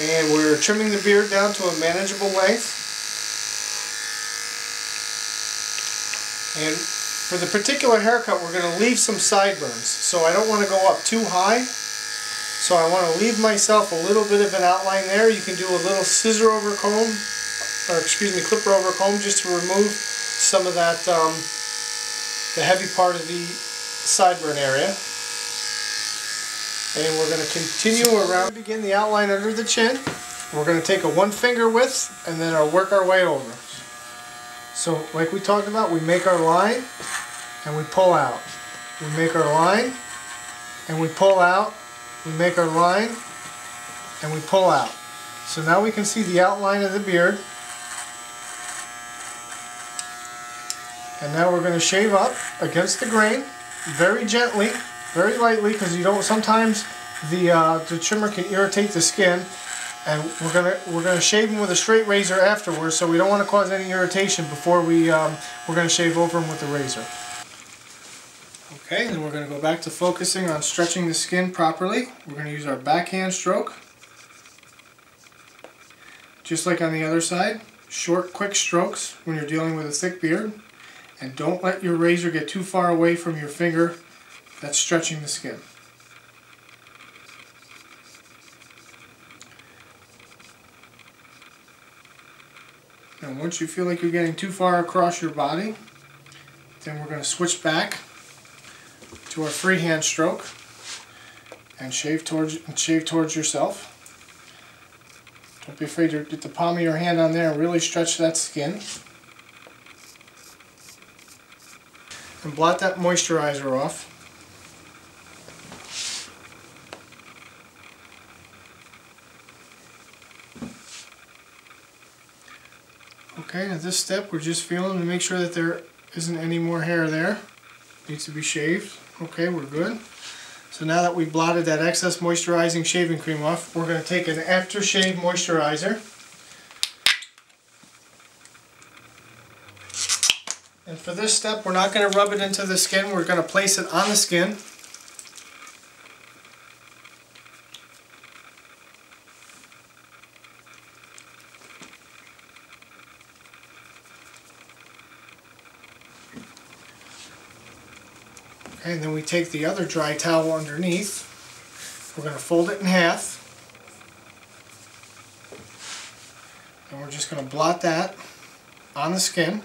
and we're trimming the beard down to a manageable length. And for the particular haircut, we're going to leave some sideburns, so I don't want to go up too high. So I want to leave myself a little bit of an outline there. You can do a little scissor over comb, or excuse me, clipper over comb, just to remove some of that, the heavy part of the sideburn area. And we're going to continue around, begin the outline under the chin. We're going to take a one finger width and then I'll work our way over. So like we talked about, we make our line and we pull out. We make our line and we pull out. We make our line and we pull out. So now we can see the outline of the beard. And now we're going to shave up against the grain, very gently, very lightly, because you don't. Sometimes the trimmer can irritate the skin. And we're gonna shave them with a straight razor afterwards, so we don't want to cause any irritation before we're gonna shave over them with the razor. Okay, then we're gonna go back to focusing on stretching the skin properly. We're gonna use our backhand stroke, just like on the other side. Short, quick strokes when you're dealing with a thick beard, and don't let your razor get too far away from your finger that's stretching the skin. And once you feel like you're getting too far across your body, then we're going to switch back to our freehand stroke and shave towards yourself. Don't be afraid to get the palm of your hand on there and really stretch that skin. And blot that moisturizer off. Okay, at this step we're just feeling to make sure that there isn't any more hair there. Needs to be shaved. Okay, we're good. So now that we blotted that excess moisturizing shaving cream off, we're going to take an aftershave moisturizer and for this step we're not going to rub it into the skin, we're going to place it on the skin. And then we take the other dry towel underneath, we're going to fold it in half, and we're just going to blot that on the skin.